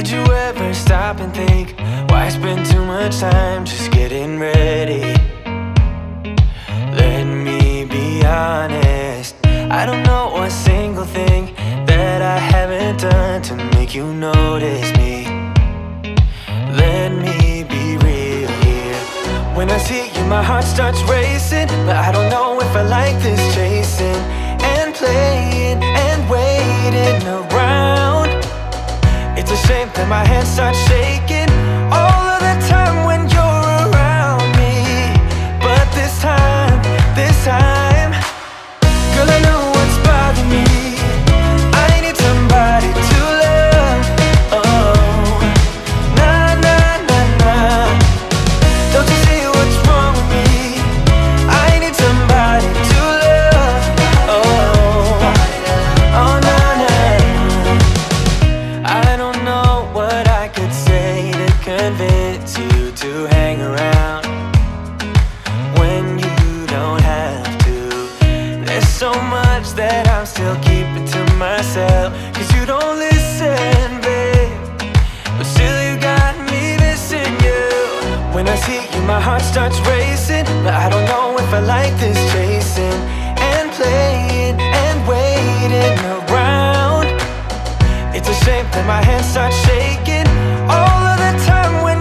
Did you ever stop and think why spend too much time just getting ready? Let me be honest, I don't know one single thing that I haven't done to make you notice me. Let me be real here. When I see you, my heart starts racing, but I don't know if I like this chasing and playing and waiting around. It's a shame that my hands start shaking all of the time when you're around me. But this time, girl, I know what's bothering me. I need somebody to love. Oh, nah, nah, nah, nah. Don't you see what's wrong with me? I need somebody to love. Oh, oh, nah, nah. I don't convince you to hang around when you don't have to. There's so much that I'm still keeping to myself, cause you don't listen, babe, but still you got me missing you. When I see you, my heart starts racing, but I don't know if I like this chasing and playing and waiting around. It's a shame that my hands start shaking all of the time. Waiting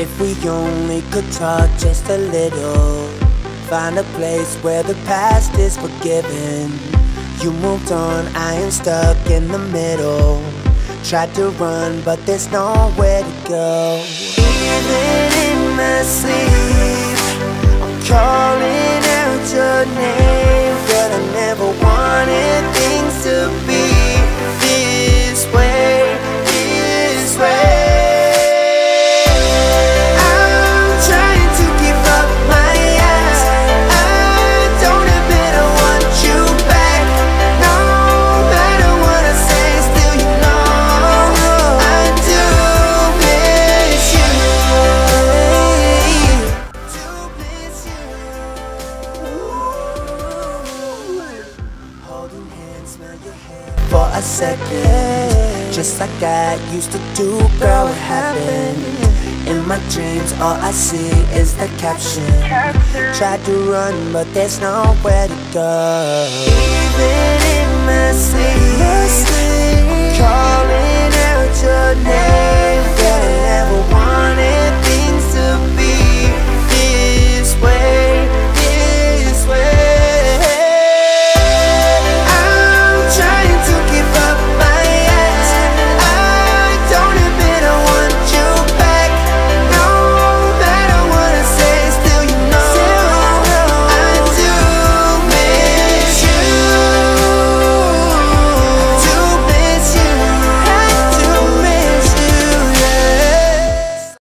If we only could talk just a little, find a place where the past is forgiven. You moved on, I am stuck in the middle. Tried to run, but there's nowhere to go. Even in my sleep, I'm calling out your name. But I never wanted things to be this way, this way. For a second, just like I used to do, girl, it happened. In my dreams, all I see is the caption. Tried to run, but there's nowhere to go. Even in my sleep.